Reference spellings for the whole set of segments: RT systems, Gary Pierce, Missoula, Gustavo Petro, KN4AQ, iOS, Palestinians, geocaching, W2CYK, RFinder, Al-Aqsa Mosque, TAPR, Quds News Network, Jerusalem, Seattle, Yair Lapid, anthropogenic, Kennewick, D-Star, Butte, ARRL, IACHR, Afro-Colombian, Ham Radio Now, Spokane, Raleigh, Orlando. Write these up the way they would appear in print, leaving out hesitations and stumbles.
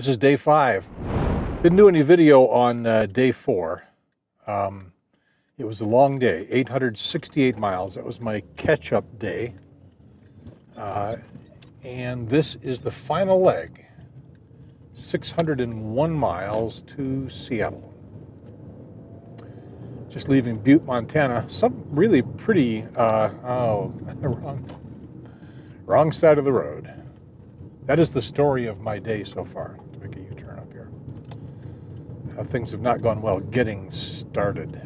This is day 5. Didn't do any video on day 4. It was a long day, 868 miles. That was my catch-up day. And this is the final leg, 601 miles to Seattle. Just leaving Butte, Montana. Some really pretty, wrong side of the road. That is the story of my day so far. To make a U-turn up here. Things have not gone well getting started.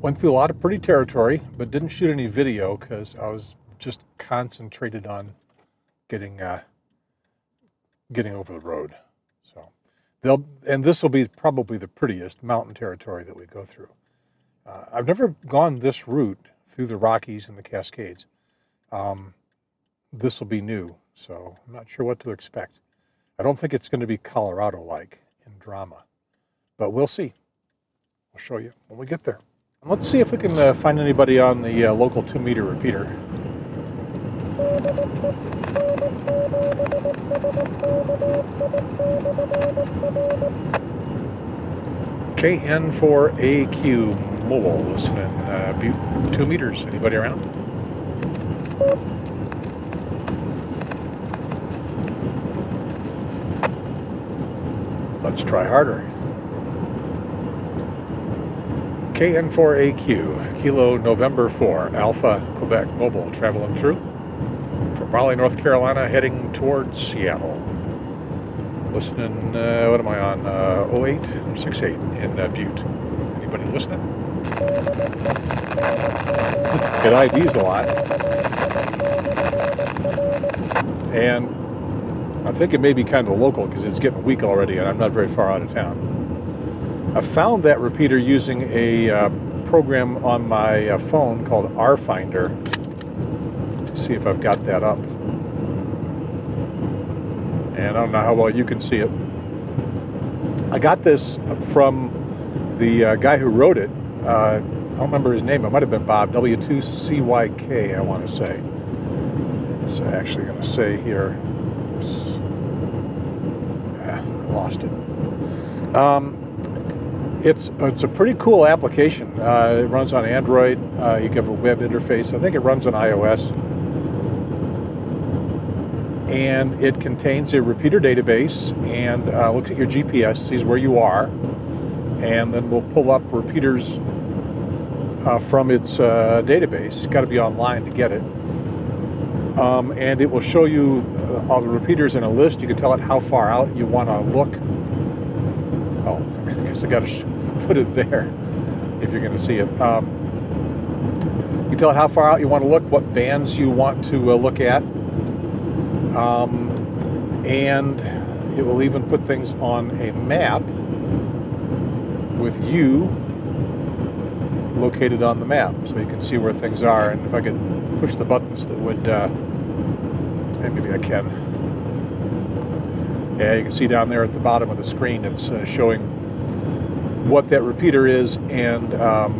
Went through a lot of pretty territory, but didn't shoot any video because I was just concentrated on getting over the road. So, this will be probably the prettiest mountain territory that we go through. I've never gone this route through the Rockies and the Cascades. This will be new, so I'm not sure what to expect. I don't think it's going to be Colorado-like in drama, but we'll see. I'll show you when we get there. Let's see if we can find anybody on the local 2-meter repeater. KN4AQ mobile listening, Butte, 2 meters. Anybody around? Let's try harder. KN4AQ, Kilo November 4, Alpha, Quebec Mobile, traveling through from Raleigh, North Carolina, heading towards Seattle. Listening, what am I on, 08 or 68 in Butte. Anybody listening? It IDs a lot. And I think it may be kind of local because it's getting weak already and I'm not very far out of town. I found that repeater using a program on my phone called RFinder to see if I've got that up. And I don't know how well you can see it. I got this from the guy who wrote it. I don't remember his name. It might have been Bob. W2CYK, I want to say. It's actually going to say here. Oops. I lost it. It's a pretty cool application. It runs on Android. You have a web interface. I think it runs on iOS. And it contains a repeater database and looks at your GPS, sees where you are, and then we'll pull up repeaters from its database. It's got to be online to get it. And it will show you all the repeaters in a list. You can tell it how far out you want to look. Oh, I guess I got to put it there if you're going to see it. You tell it how far out you want to look, what bands you want to look at, and it will even put things on a map with you located on the map, so you can see where things are. And if I could push the buttons, that would maybe I can. Yeah, you can see down there at the bottom of the screen, it's showing what that repeater is and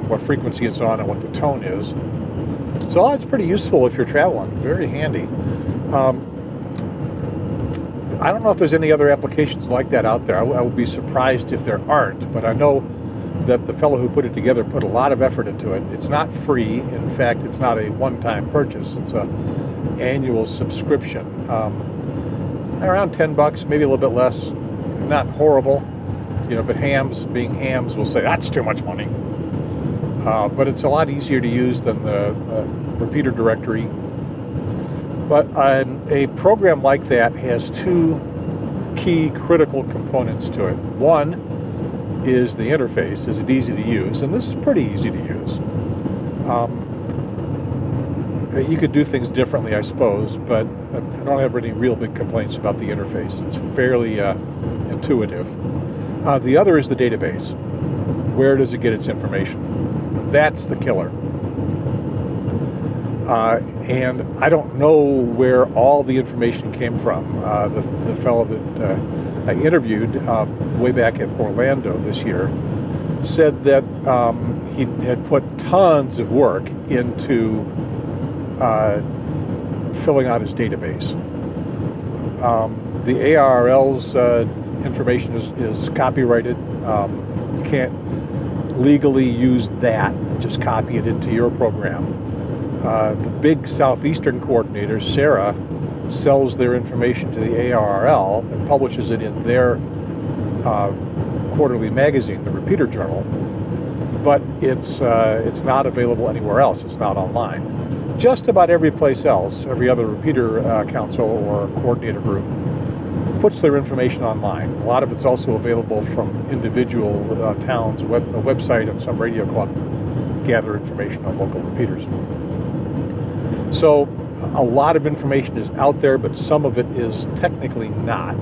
what frequency it's on and what the tone is. So that's pretty useful if you're traveling. Very handy. I don't know if there's any other applications like that out there. I would be surprised if there aren't, but I know that the fellow who put it together put a lot of effort into it. It's not free. In fact, it's not a one-time purchase. It's an annual subscription. Around $10, maybe a little bit less. Not horrible, you know, but hams being hams will say that's too much money. But it's a lot easier to use than the repeater directory. But a program like that has two key critical components to it. One is the interface. Is it easy to use? And this is pretty easy to use. You could do things differently, I suppose, but I don't have any real big complaints about the interface. It's fairly intuitive. The other is the database. Where does it get its information? And that's the killer. And I don't know where all the information came from. The fellow that I interviewed way back at Orlando this year said that he had put tons of work into filling out his database. The ARRL's information is copyrighted. You can't legally use that and just copy it into your program. The big Southeastern coordinator, Sarah, sells their information to the ARRL and publishes it in their quarterly magazine, the Repeater Journal, but it's not available anywhere else. It's not online. Just about every place else, every other repeater council or coordinator group puts their information online. A lot of it's also available from individual towns, a website, and some radio club gather information on local repeaters. So a lot of information is out there, but some of it is technically not.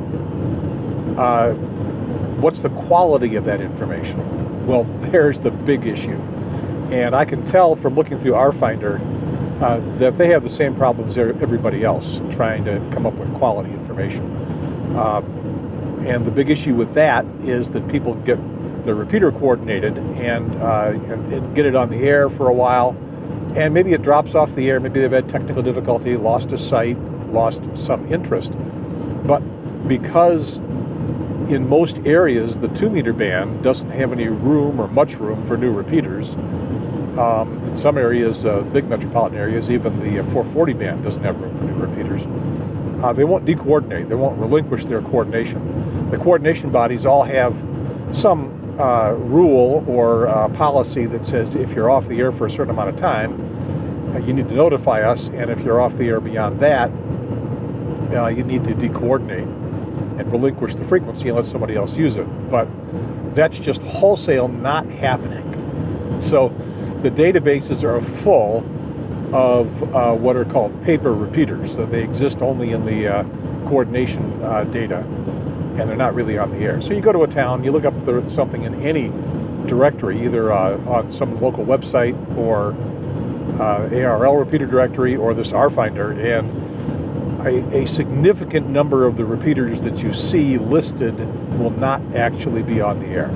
What's the quality of that information? Well, there's the big issue. And I can tell from looking through RFinder that they have the same problems as everybody else trying to come up with quality information. And the big issue with that is that people get their repeater coordinated and get it on the air for a while, and maybe it drops off the air, maybe they've had technical difficulty, lost a site, lost some interest. But because in most areas the 2 meter band doesn't have any room or much room for new repeaters, in some areas, big metropolitan areas, even the 440 band doesn't have room for new repeaters. They won't decoordinate, they won't relinquish their coordination. The coordination bodies all have some rule or policy that says if you're off the air for a certain amount of time, you need to notify us, and if you're off the air beyond that, you need to decoordinate and relinquish the frequency and let somebody else use it. But that's just wholesale not happening. So the databases are full of what are called paper repeaters, so they exist only in the coordination data, and they're not really on the air. So you go to a town, you look up something in any directory, either on some local website or ARRL repeater directory or this RFinder, and a significant number of the repeaters that you see listed will not actually be on the air.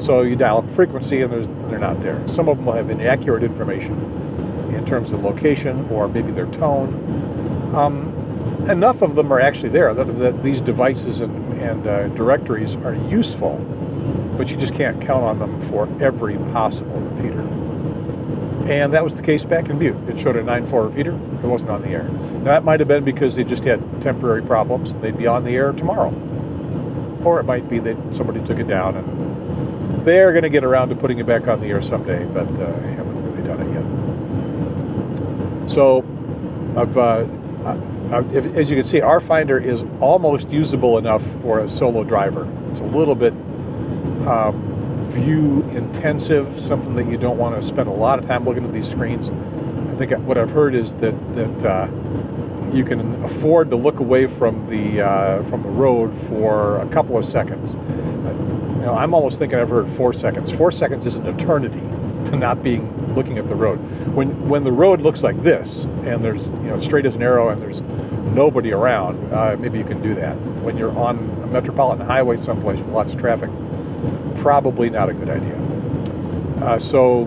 So you dial up frequency and they're not there. Some of them will have inaccurate information in terms of location or maybe their tone. Enough of them are actually there that these devices and directories are useful, but you just can't count on them for every possible repeater. And that was the case back in Butte. It showed a 9.4 repeater. It wasn't on the air. Now, that might have been because they just had temporary problems and they'd be on the air tomorrow. Or it might be that somebody took it down and they're going to get around to putting it back on the air someday, but they haven't really done it yet. So I've as you can see, RFinder is almost usable enough for a solo driver. It's a little bit view intensive, something that you don't want to spend a lot of time looking at these screens. I think what I've heard is that you can afford to look away from the road for a couple of seconds. You know, I'm almost thinking I've heard 4 seconds. 4 seconds is an eternity to not being looking at the road. When the road looks like this and there's, you know, straight as an arrow and there's nobody around, maybe you can do that. When you're on a metropolitan highway someplace with lots of traffic, probably not a good idea. So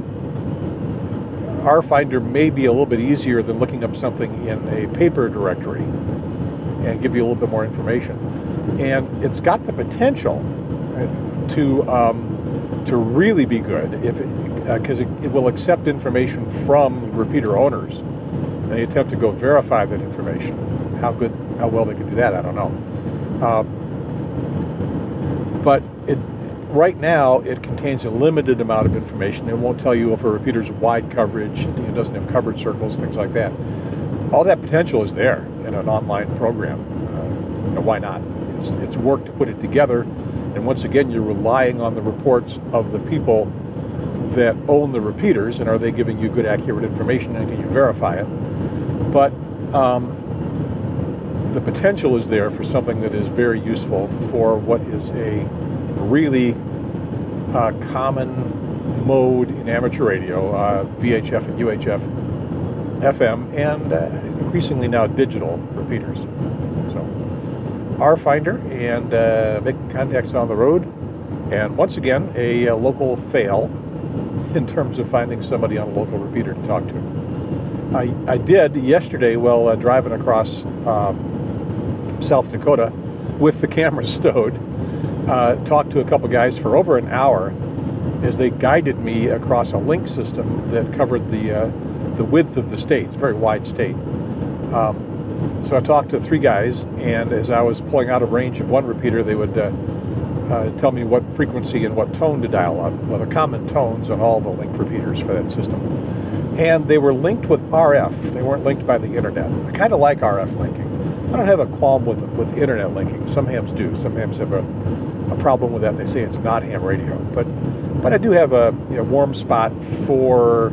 RFinder may be a little bit easier than looking up something in a paper directory and give you a little bit more information. And it's got the potential to really be good, if because it will accept information from repeater owners. They attempt to go verify that information. How well they can do that, I don't know. But right now, it contains a limited amount of information. It won't tell you if a repeater's wide coverage, it doesn't have coverage circles, things like that. All that potential is there in an online program. You know, why not? It's work to put it together, and once again you're relying on the reports of the people that own the repeaters, and are they giving you good accurate information, and can you verify it? But the potential is there for something that is very useful for what is a really common mode in amateur radio, VHF and UHF, FM, and increasingly now digital repeaters. RFinder and making contacts on the road, and once again a local fail in terms of finding somebody on a local repeater to talk to. I did yesterday while driving across South Dakota with the camera stowed. Talked to a couple guys for over an hour as they guided me across a link system that covered the width of the state. It's a very wide state. So I talked to three guys, and as I was pulling out of range of one repeater, they would tell me what frequency and what tone to dial on. Well, the common tones on all the linked repeaters for that system. And they were linked with RF. They weren't linked by the internet. I kind of like RF linking. I don't have a qualm with internet linking. Some hams do. Some hams have a problem with that. They say it's not ham radio. But I do have a warm spot for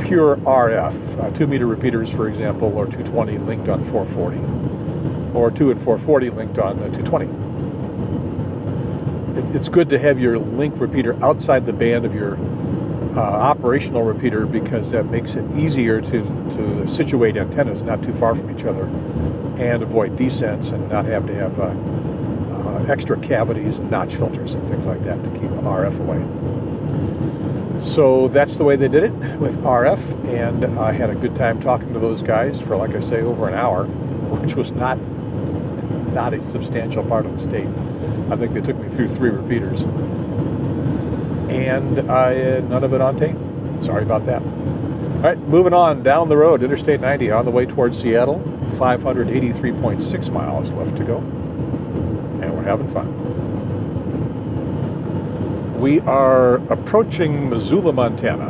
pure RF, 2-meter repeaters, for example, or 220 linked on 440, or 2 and 440 linked on 220. It's good to have your link repeater outside the band of your operational repeater, because that makes it easier to situate antennas not too far from each other and avoid descents and not have to have extra cavities and notch filters and things like that to keep RF away. So that's the way they did it with RF, and I had a good time talking to those guys for, like I say, over an hour, which was not a substantial part of the state. I think they took me through three repeaters, and none of it on tape. Sorry about that. All right, moving on down the road, Interstate 90, on the way towards Seattle, 583.6 miles left to go, and we're having fun. We are approaching Missoula, Montana,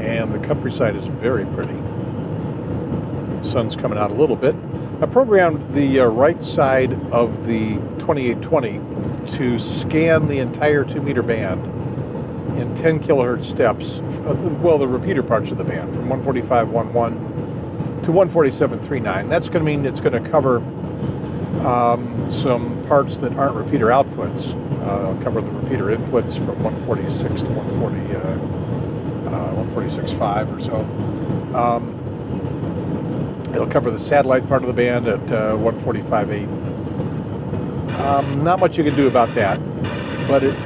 and the countryside is very pretty. Sun's coming out a little bit. I programmed the right side of the 2820 to scan the entire 2-meter band in 10 kilohertz steps, well, the repeater parts of the band, from 145.11 to 147.39. That's going to mean it's going to cover some parts that aren't repeater outputs. Cover the repeater inputs from 146 to 146.5 or so. It'll cover the satellite part of the band at 145.8. Not much you can do about that, but it,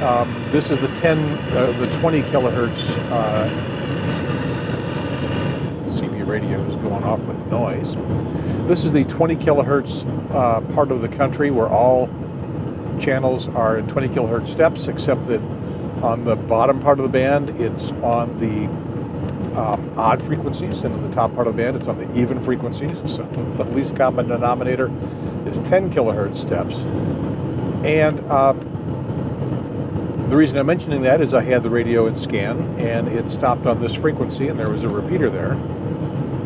this is the 20 kilohertz. CB radio is going off with noise. This is the 20 kilohertz part of the country where all channels are in 20 kilohertz steps, except that on the bottom part of the band it's on the odd frequencies, and on the top part of the band it's on the even frequencies. So the least common denominator is 10 kilohertz steps. And the reason I'm mentioning that is I had the radio in scan and it stopped on this frequency, and there was a repeater there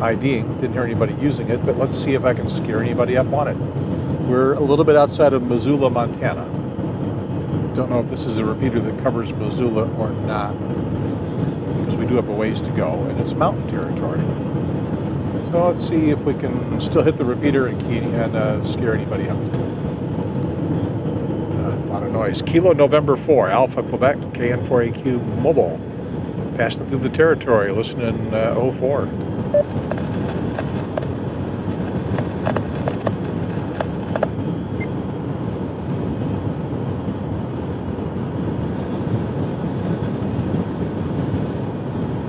IDing. Didn't hear anybody using it, but let's see if I can scare anybody up on it. We're a little bit outside of Missoula, Montana. Don't know if this is a repeater that covers Missoula or not, because we do have a ways to go, and it's mountain territory. So let's see if we can still hit the repeater and scare anybody up. A lot of noise. Kilo November 4, Alpha Quebec, KN4AQ Mobile. Passing through the territory, listening 04.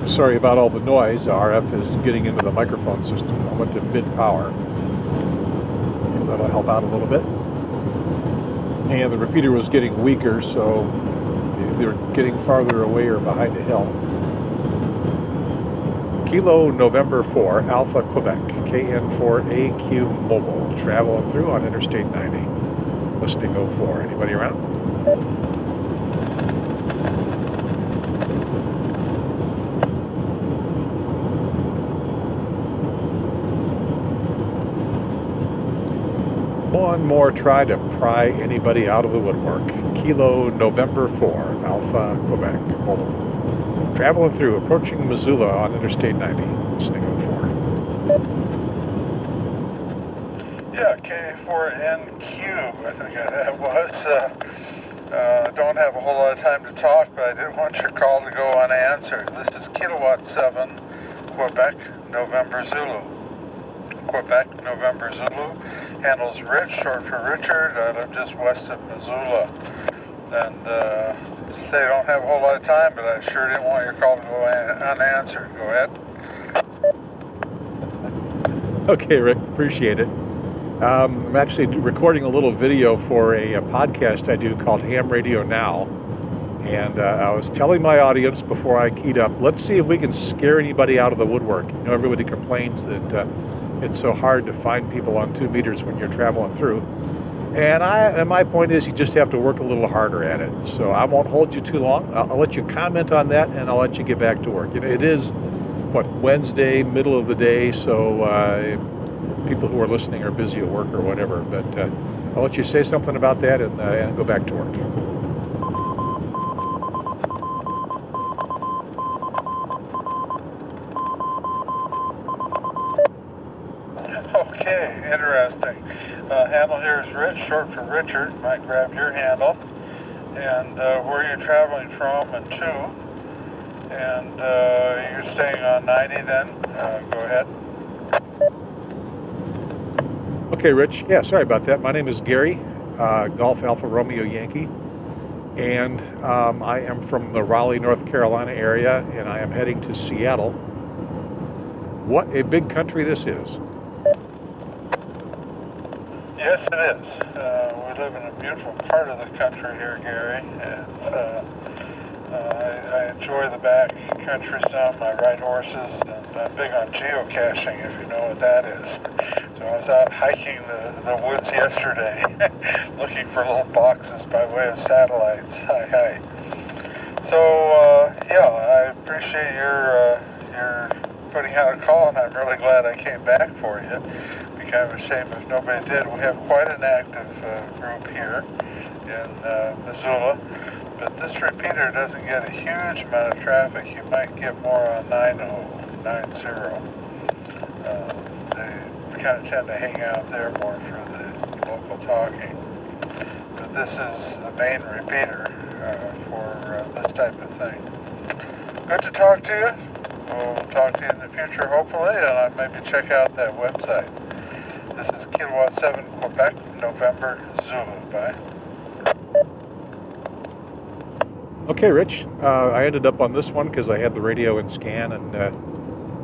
Sorry about all the noise. RF is getting into the microphone system. I went to mid-power. That'll help out a little bit. And the repeater was getting weaker, so they were getting farther away or behind a hill. Kilo November 4, Alpha Quebec, KN4AQ Mobile, traveling through on Interstate 90, listening 04. Anybody around? One more try to pry anybody out of the woodwork. Kilo November 4, Alpha Quebec Mobile. Traveling through, approaching Missoula on Interstate 90, listening 04. Yeah, K4NQ, I think that was. Don't have a whole lot of time to talk, but I didn't want your call to go unanswered. This is Kilowatt 7, Quebec, November Zulu. Quebec, November Zulu, handles Rich, short for Richard, out of just west of Missoula. And they don't have a whole lot of time, but I sure didn't want your call to go unanswered. Go ahead. Okay, Rick, appreciate it. I'm actually recording a little video for a podcast I do called Ham Radio Now. And I was telling my audience before I keyed up, let's see if we can scare anybody out of the woodwork. You know, everybody complains that it's so hard to find people on 2 meters when you're traveling through. And my point is you just have to work a little harder at it. So I won't hold you too long. I'll let you comment on that, and I'll let you get back to work. You know, it is, what, Wednesday, middle of the day, so people who are listening are busy at work or whatever. But I'll let you say something about that and go back to work. Handle here is Rich, short for Richard. I grabbed your handle, and where you're traveling from and to, and you're staying on 90 then, go ahead. Okay, Rich, yeah, sorry about that. My name is Gary, Golf Alpha Romeo Yankee, and I am from the Raleigh, North Carolina area, and I am heading to Seattle. What a big country this is. Yes, it is. We live in a beautiful part of the country here, Gary. It's, I enjoy the back country some. I ride horses, and I'm big on geocaching, if you know what that is. So I was out hiking the woods yesterday, looking for little boxes by way of satellites. Hi. So, yeah, I appreciate your putting out a call, and I'm really glad I came back for you. Kind of a shame if nobody did. We have quite an active group here in Missoula, but this repeater doesn't get a huge amount of traffic. You might get more on 90. They kind of tend to hang out there more for the local talking. But this is the main repeater for this type of thing. Good to talk to you. We'll talk to you in the future, hopefully, and I'll maybe check out that website. This is Kilowatt 7, Quebec, November, Zulu. Bye. Okay, Rich. I ended up on this one because I had the radio in scan and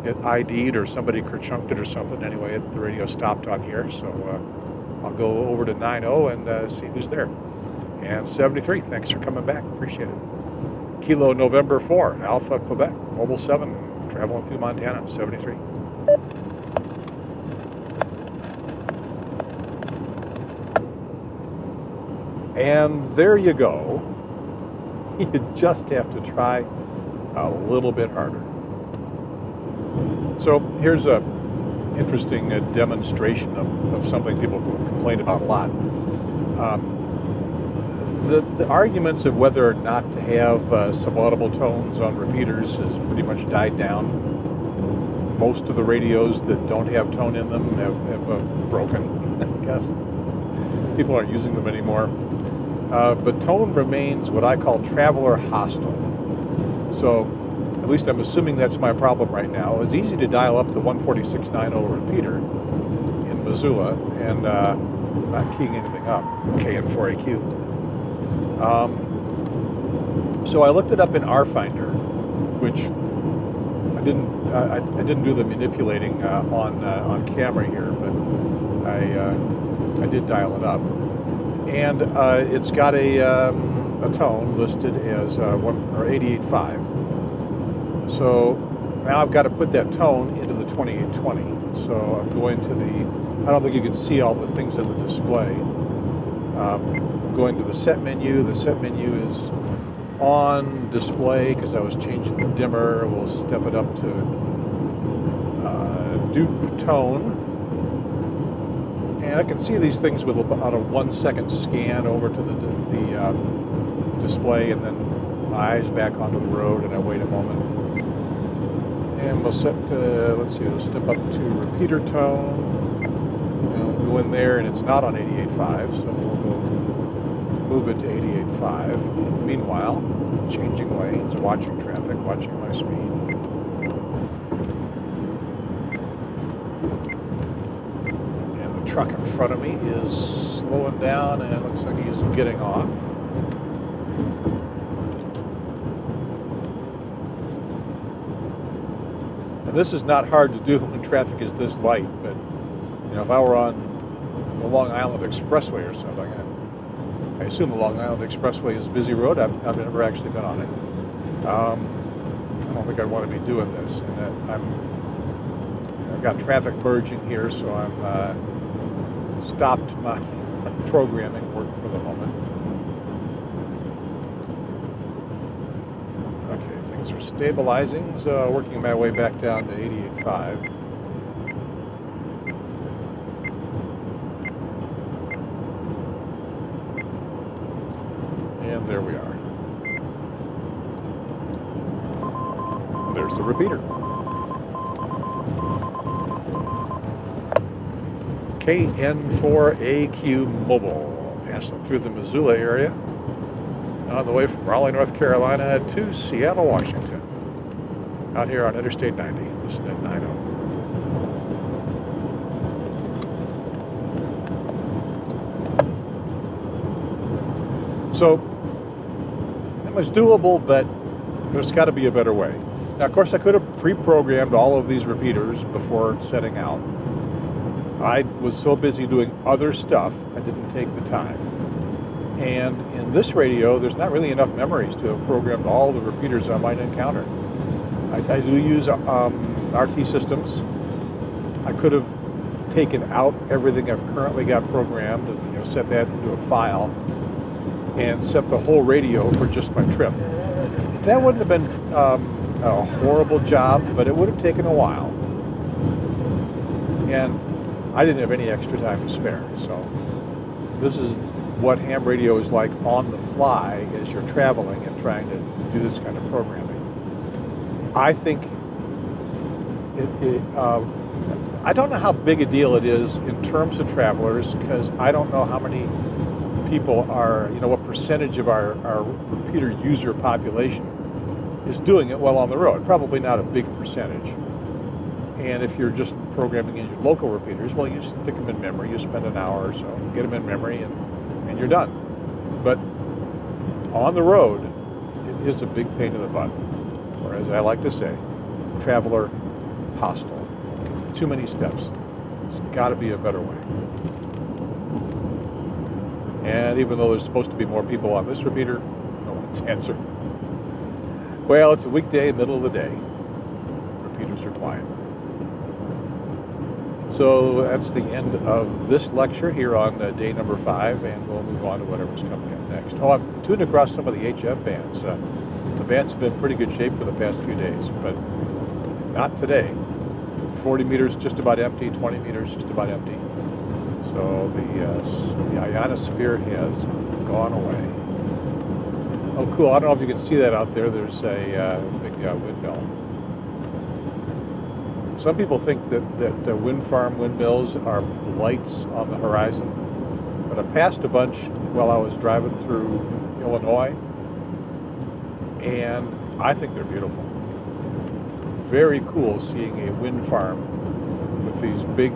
it ID'd or somebody kerchunked it or something. Anyway, the radio stopped on here, so I'll go over to 90 and see who's there. And 73, thanks for coming back. Appreciate it. Kilo November 4, Alpha, Quebec, Mobile 7, traveling through Montana, 73. And there you go. You just have to try a little bit harder. So here's a interesting demonstration of something people have complained about a lot. The arguments of whether or not to have subaudable tones on repeaters has pretty much died down. Most of the radios that don't have tone in them have broken, I guess. People aren't using them anymore. But tone remains what I call traveler hostile. So, at least I'm assuming that's my problem right now. It's easy to dial up the 146.90 repeater in Missoula and not keying anything up, KN4AQ. So I looked it up in RFinder, which I didn't do the manipulating on camera here, but I did dial it up. And it's got a tone listed as 88.5. So now I've got to put that tone into the 2820. So I'm going to I don't think you can see all the things in the display. I'm going to the set menu. The set menu is on display because I was changing the dimmer. We'll step it up to dupe tone. And I can see these things with about a 1 second scan over to the display, and then my eyes back onto the road, and I wait a moment. And we'll set, let's see, we'll step up to repeater tone. And we'll go in there, and it's not on 88.5, so we'll go to move it to 88.5. Meanwhile, I'm changing lanes, watching traffic, watching my speed. Truck in front of me is slowing down, and it looks like he's getting off. And this is not hard to do when traffic is this light, but you know, if I were on the Long Island Expressway or something. I assume the Long Island Expressway is a busy road. I've never actually been on it. I don't think I'd want to be doing this. And I've got traffic merging here, so I'm stopped my programming work for the moment. Okay, things are stabilizing, so working my way back down to 88.5. And there we are. And there's the repeater. KN4AQ Mobile, passing through the Missoula area, on the way from Raleigh, North Carolina to Seattle, Washington. Out here on Interstate 90, listening at 90. So, it was doable, but there's got to be a better way. Now, of course, I could have pre-programmed all of these repeaters before setting out. I was so busy doing other stuff, I didn't take the time. And in this radio, there's not really enough memories to have programmed all the repeaters I might encounter. I do use RT systems. I could have taken out everything I've currently got programmed and set that into a file and set the whole radio for just my trip. That wouldn't have been a horrible job, but it would have taken a while. And I didn't have any extra time to spare, so this is what ham radio is like on the fly as you're traveling and trying to do this kind of programming. I think I don't know how big a deal it is in terms of travelers, because I don't know how many people are, what percentage of our repeater user population is doing it while on the road. Probably not a big percentage. And if you're just programming in your local repeaters, well, you stick them in memory, you spend an hour or so, get them in memory, and you're done. But on the road, it is a big pain in the butt, or as I like to say, traveler hostile. Too many steps. There's got to be a better way. And even though there's supposed to be more people on this repeater, no one's answered. Well, it's a weekday, middle of the day. Repeaters are quiet. So that's the end of this lecture here on day number 5, and we'll move on to whatever's coming up next. Oh, I've tuned across some of the HF bands. The bands have been in pretty good shape for the past few days, but not today. 40 meters just about empty, 20 meters just about empty. So the ionosphere has gone away. Oh, cool. I don't know if you can see that out there. There's a big windmill. Some people think that wind farm windmills are lights on the horizon, but I passed a bunch while I was driving through Illinois, and I think they're beautiful. Very cool seeing a wind farm with these big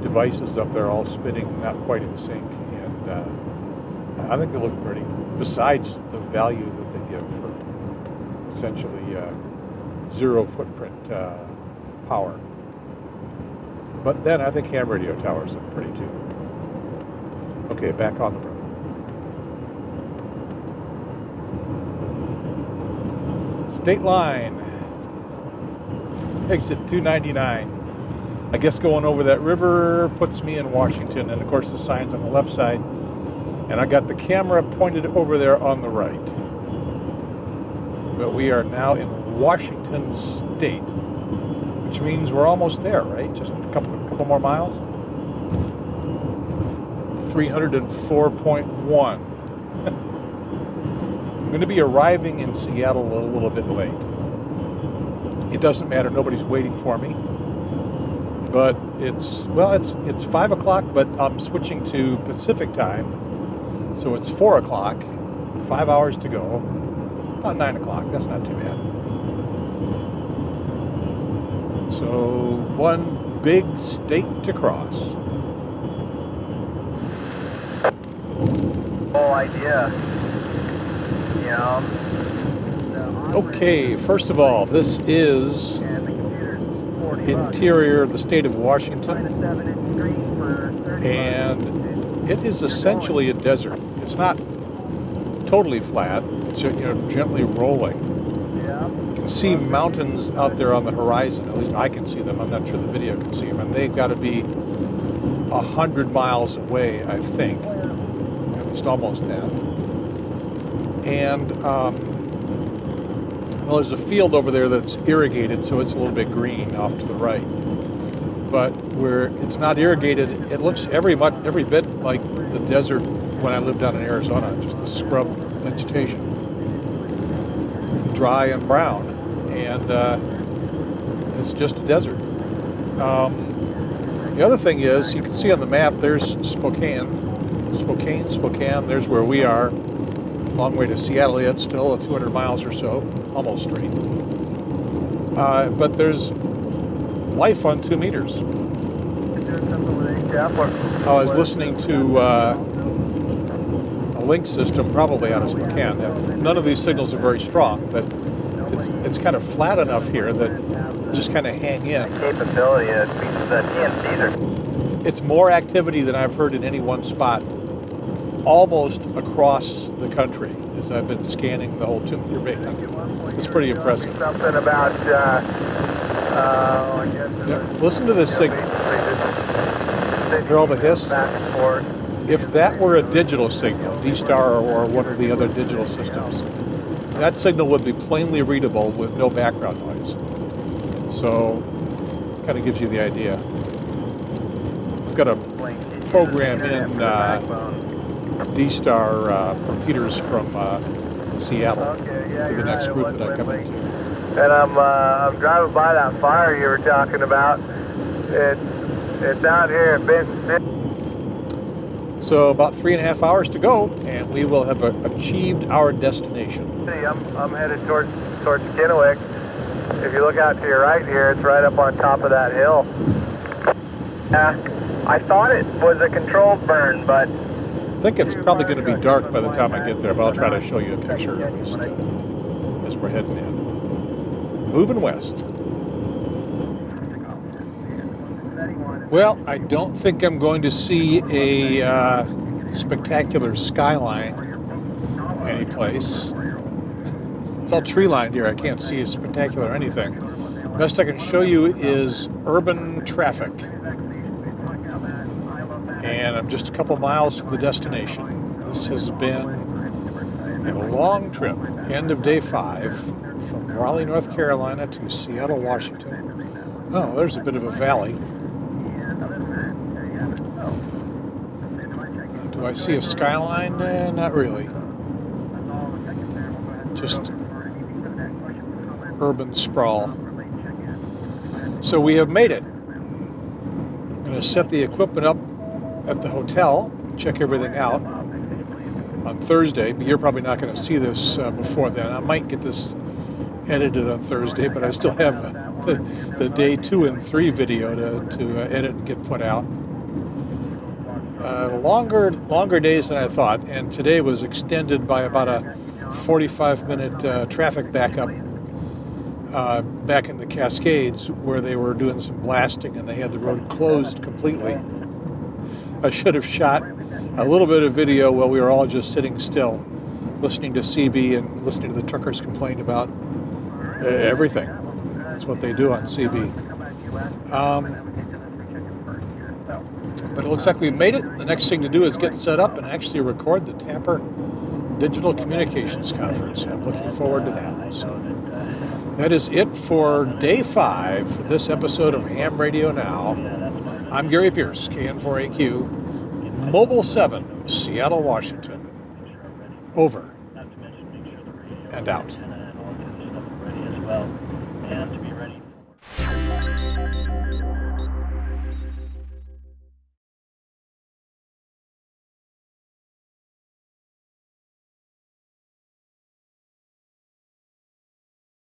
devices up there all spinning, not quite in sync, and I think they look pretty, besides the value that they give for essentially zero footprint power. But then I think ham radio towers look pretty too. Okay, back on the road. State line, exit 299. I guess going over that river puts me in Washington, and of course the sign's on the left side, and I got the camera pointed over there on the right. But we are now in Washington State, which means we're almost there, right? Just a couple more miles. 304.1. I'm going to be arriving in Seattle a little bit late. It doesn't matter. Nobody's waiting for me. But it's 5 o'clock, but I'm switching to Pacific time, so it's 4 o'clock. 5 hours to go. About 9 o'clock. That's not too bad. So, one big state to cross. No idea. Yeah. Okay, first of all, this is interior of the state of Washington. And it is essentially a desert. It's not totally flat. It's gently rolling. Yeah. You can see mountains out there on the horizon. At least I can see them. I'm not sure the video can see them. And they've got to be 100 miles away, I think. At least almost that. And well, there's a field over there that's irrigated, so it's a little bit green off to the right. But where it's not irrigated, it looks every bit like the desert when I lived down in Arizona, just the scrub vegetation, dry and brown, and it's just a desert. The other thing is, you can see on the map, there's Spokane, there's where we are, long way to Seattle yet, still 200 miles or so, almost straight. But there's life on 2 meters. I was listening to a link system, probably out of Spokane. None of these signals are very strong, but it's kind of flat enough here that just kind of hang in. It's more activity than I've heard in any one spot, almost across the country, as I've been scanning the whole 2 meter band. It's pretty impressive. Something about I guess listen to this signal. Hear all the hiss? If that were a digital signal, D-Star or one of the other digital systems, that signal would be plainly readable with no background noise. So, kind of gives you the idea. I've got a program in D-Star repeaters from Seattle for the next group that I come into. And I'm driving by that fire you were talking about. It's out here at Benton City. So about 3.5 hours to go, and we will have achieved our destination. See, I'm headed towards Kennewick. If you look out to your right here, it's right up on top of that hill. I thought it was a controlled burn, but I think it's probably going to be dark by the time I get there, but I'll try to show you a picture at least as we're heading in. Moving west. Well, I don't think I'm going to see a spectacular skyline anyplace. It's all tree-lined here. I can't see a spectacular anything. Best I can show you is urban traffic. And I'm just a couple miles from the destination. This has been a long trip. End of day 5. From Raleigh, North Carolina to Seattle, Washington. Oh, there's a bit of a valley. Do I see a skyline? Not really. Just urban sprawl. So we have made it. I'm going to set the equipment up at the hotel, check everything out on Thursday, but you're probably not going to see this before then. I might get this edited on Thursday, but I still have the day 2 and 3 video to edit and get put out. Longer days than I thought, and today was extended by about a 45-minute traffic backup back in the Cascades, where they were doing some blasting and they had the road closed completely. I should have shot a little bit of video while we were all just sitting still, listening to CB and listening to the truckers complain about everything. That's what they do on CB. But it looks like we've made it. The next thing to do is get set up and actually record the TAPR Digital Communications Conference. I'm looking forward to that. So that is it for Day 5 for this episode of Ham Radio Now. I'm Gary Pierce, KN4AQ, Mobile 7, Seattle, Washington. Over and out.